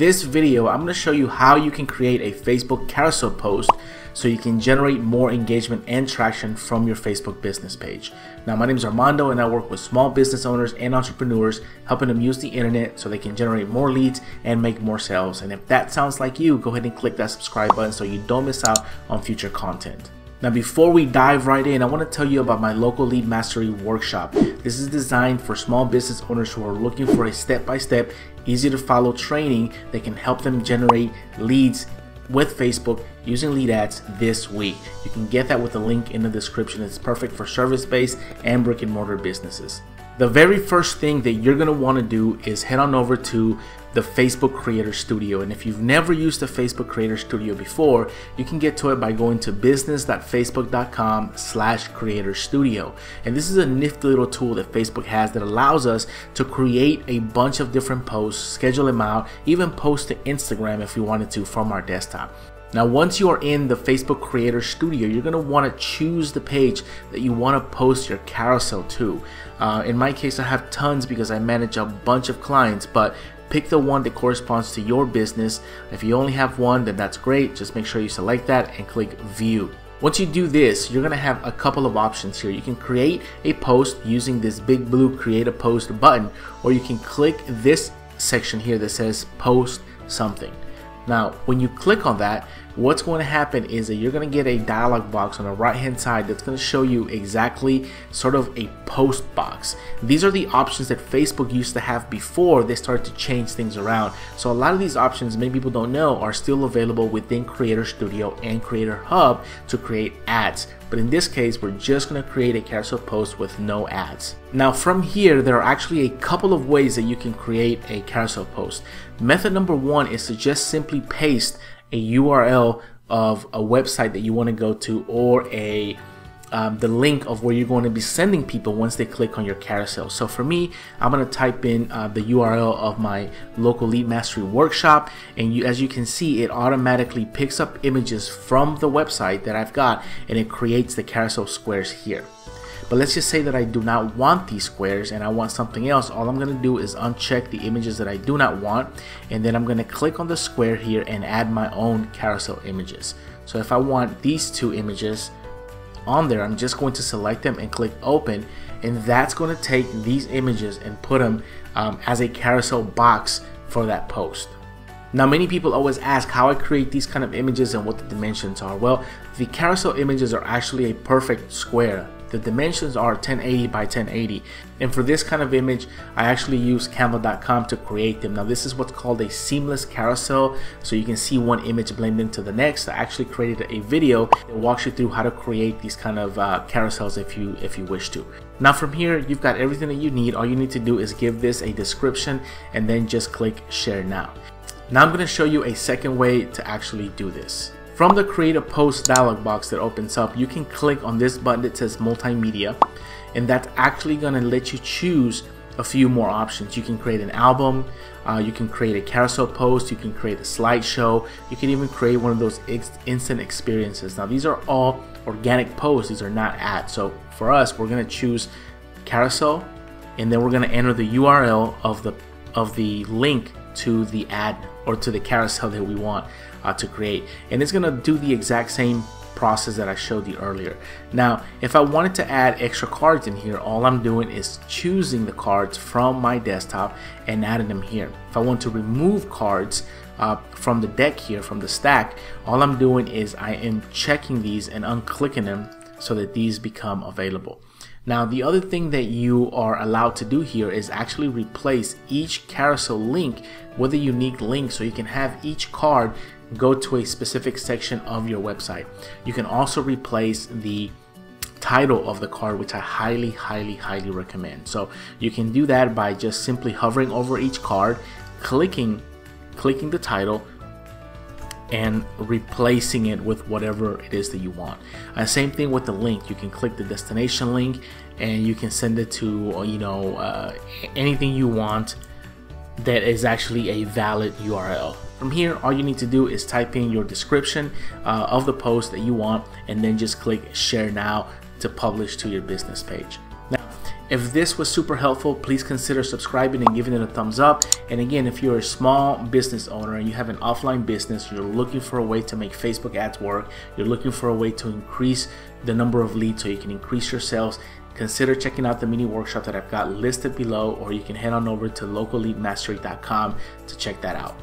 this video, I'm gonna show you how you can create a Facebook carousel post so you can generate more engagement and traction from your Facebook business page. Now, my name is Armando and I work with small business owners and entrepreneurs, helping them use the internet so they can generate more leads and make more sales. And if that sounds like you, go ahead and click that subscribe button so you don't miss out on future content. Now, before we dive right in, I want to tell you about my local lead mastery workshop. This is designed for small business owners who are looking for a step-by-step, easy to follow training that can help them generate leads with Facebook using lead ads this week. You can get that with the link in the description. It's perfect for service-based and brick and mortar businesses. The very first thing that you're going to want to do is head on over to the Facebook Creator Studio. And if you've never used the Facebook Creator Studio before, you can get to it by going to business.facebook.com/creator studio. And this is a nifty little tool that Facebook has that allows us to create a bunch of different posts, schedule them out, even post to Instagram if we wanted to from our desktop. Now, once you are in the Facebook Creator Studio, you're going to want to choose the page that you want to post your carousel to. In my case, I have tons because I manage a bunch of clients, but pick the one that corresponds to your business. If you only have one, then that's great. Just make sure you select that and click View. Once you do this, you're going to have a couple of options here. You can create a post using this big blue Create a Post button, or you can click this section here that says Post Something. Now, when you click on that, what's going to happen is that you're going to get a dialog box on the right hand side that's going to show you exactly sort of a post box. These are the options that Facebook used to have before they started to change things around. So a lot of these options, many people don't know, are still available within Creator Studio and Creator Hub to create ads. But in this case, we're just going to create a carousel post with no ads. Now, from here, there are actually a couple of ways that you can create a carousel post. Method number one is to just simply paste a URL of a website that you want to go to, or a the link of where you're going to be sending people once they click on your carousel. So for me, I'm going to type in the URL of my local lead mastery workshop, and as you can see, it automatically picks up images from the website that I've got and it creates the carousel squares here. But let's just say that I do not want these squares and I want something else. All I'm going to do is uncheck the images that I do not want, and then I'm going to click on the square here and add my own carousel images. So if I want these two images on there, I'm just going to select them and click open, and that's going to take these images and put them as a carousel box for that post. Now, many people always ask how I create these kind of images and what the dimensions are. Well, the carousel images are actually a perfect square. The dimensions are 1080 by 1080. And for this kind of image, I actually use Canva.com to create them. Now, this is what's called a seamless carousel. So you can see one image blend into the next. I actually created a video that walks you through how to create these kind of carousels if you wish to. Now, from here, you've got everything that you need. All you need to do is give this a description and then just click Share Now. Now, I'm gonna show you a second way to actually do this. From the Create a Post dialog box that opens up, you can click on this button that says Multimedia, and that's actually going to let you choose a few more options. You can create an album, you can create a carousel post, you can create a slideshow, you can even create one of those instant experiences. Now, these are all organic posts, these are not ads. So for us, we're going to choose carousel, and then we're going to enter the URL of the link to the ad or to the carousel that we want to create, and it's gonna do the exact same process that I showed you earlier. Now, if I wanted to add extra cards in here, all I'm doing is choosing the cards from my desktop and adding them here. If I want to remove cards from the deck here, from the stack, all I'm doing is I am checking these and unclicking them so that these become available. Now, the other thing that you are allowed to do here is actually replace each carousel link with a unique link, so you can have each card go to a specific section of your website. You can also replace the title of the card, which I highly recommend. So you can do that by just simply hovering over each card, clicking the title, and replacing it with whatever it is that you want. Same thing with the link. You can click the destination link and you can send it to, you know, anything you want that is actually a valid URL. From here, all you need to do is type in your description of the post that you want, and then just click Share Now to publish to your business page. If this was super helpful, please consider subscribing and giving it a thumbs up. And again, if you're a small business owner and you have an offline business, you're looking for a way to make Facebook ads work, you're looking for a way to increase the number of leads so you can increase your sales, consider checking out the mini workshop that I've got listed below, or you can head on over to localleadmastery.com to check that out.